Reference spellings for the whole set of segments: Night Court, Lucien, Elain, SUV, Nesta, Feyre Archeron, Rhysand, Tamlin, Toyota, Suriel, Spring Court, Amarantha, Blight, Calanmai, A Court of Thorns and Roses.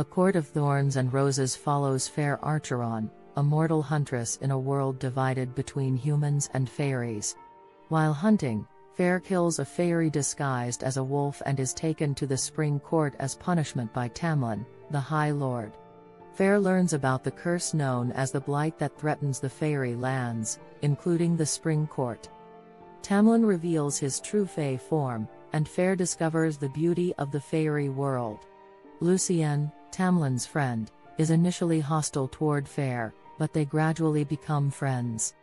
A Court of Thorns and Roses follows Feyre Archeron, a mortal huntress in a world divided between humans and fairies. While hunting, Feyre kills a fairy disguised as a wolf and is taken to the Spring Court as punishment by Tamlin, the High Lord. Feyre learns about the curse known as the Blight that threatens the fairy lands, including the Spring Court. Tamlin reveals his true fae form, and Feyre discovers the beauty of the fairy world. Lucien, Tamlin's friend, is initially hostile toward Feyre, but they gradually become friends.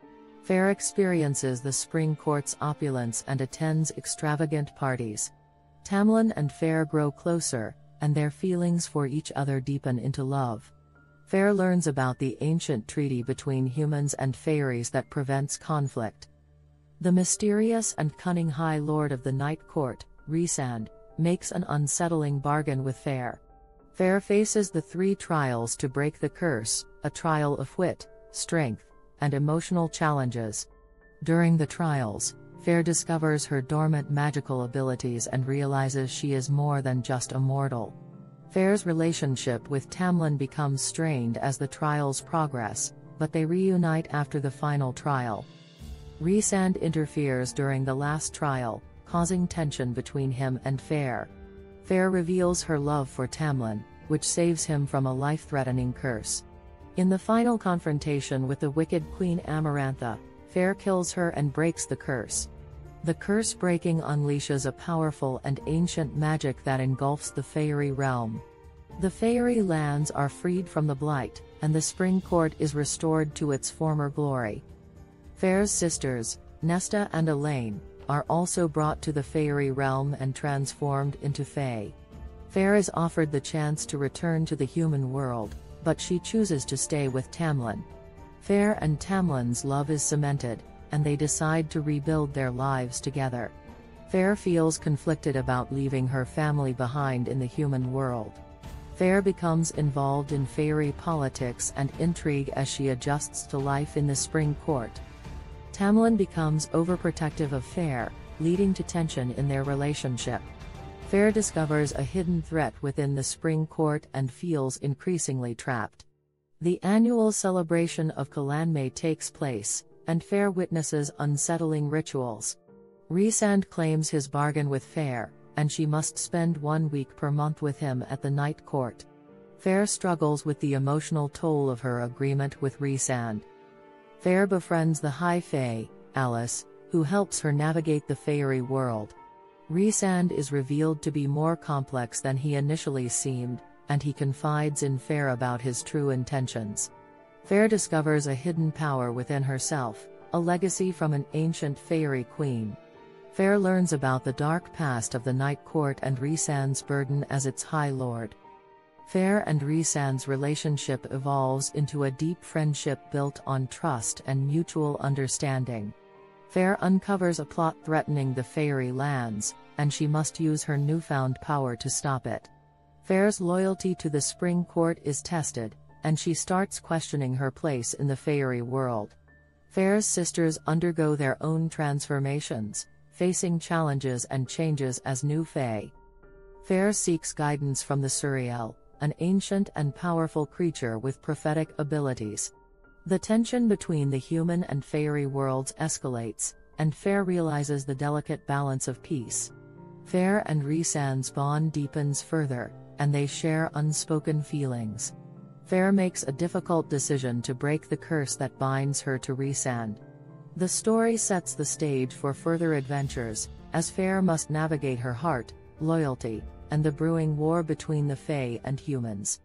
Feyre experiences the Spring Court's opulence and attends extravagant parties. Tamlin and Feyre grow closer, and their feelings for each other deepen into love. Feyre learns about the ancient treaty between humans and fairies that prevents conflict. The mysterious and cunning High Lord of the Night Court, Rhysand, makes an unsettling bargain with Feyre. Feyre faces the three trials to break the curse, a trial of wit, strength, and emotional challenges. During the trials, Feyre discovers her dormant magical abilities and realizes she is more than just a mortal. Feyre's relationship with Tamlin becomes strained as the trials progress, but they reunite after the final trial. Rhysand interferes during the last trial, causing tension between him and Feyre. Feyre reveals her love for Tamlin, which saves him from a life-threatening curse. In the final confrontation with the wicked Queen Amarantha, Feyre kills her and breaks the curse. The curse breaking unleashes a powerful and ancient magic that engulfs the fairy realm. The fairy lands are freed from the Blight, and the Spring Court is restored to its former glory. Feyre's sisters, Nesta and Elain, are also brought to the fairy realm and transformed into fae. Feyre is offered the chance to return to the human world, but she chooses to stay with Tamlin. Feyre and Tamlin's love is cemented, and they decide to rebuild their lives together. Feyre feels conflicted about leaving her family behind in the human world. Feyre becomes involved in fairy politics and intrigue as she adjusts to life in the Spring Court. Tamlin becomes overprotective of Feyre, leading to tension in their relationship. Feyre discovers a hidden threat within the Spring Court and feels increasingly trapped. The annual celebration of Calanmai takes place, and Feyre witnesses unsettling rituals. Rhysand claims his bargain with Feyre, and she must spend 1 week per month with him at the Night Court. Feyre struggles with the emotional toll of her agreement with Rhysand. Feyre befriends the High Fae, Alice, who helps her navigate the fairy world. Rhysand is revealed to be more complex than he initially seemed, and he confides in Feyre about his true intentions. Feyre discovers a hidden power within herself, a legacy from an ancient fairy queen. Feyre learns about the dark past of the Night Court and Rhysand's burden as its High Lord. Feyre and Rhysand's relationship evolves into a deep friendship built on trust and mutual understanding. Feyre uncovers a plot threatening the fairy lands, and she must use her newfound power to stop it. Feyre's loyalty to the Spring Court is tested, and she starts questioning her place in the fairy world. Feyre's sisters undergo their own transformations, facing challenges and changes as new fae. Feyre seeks guidance from the Suriel, an ancient and powerful creature with prophetic abilities. The tension between the human and fairy worlds escalates, and Feyre realizes the delicate balance of peace. Feyre and Rhysand's bond deepens further, and they share unspoken feelings. Feyre makes a difficult decision to break the curse that binds her to Rhysand. The story sets the stage for further adventures, as Feyre must navigate her heart, loyalty, and the brewing war between the Fae and humans.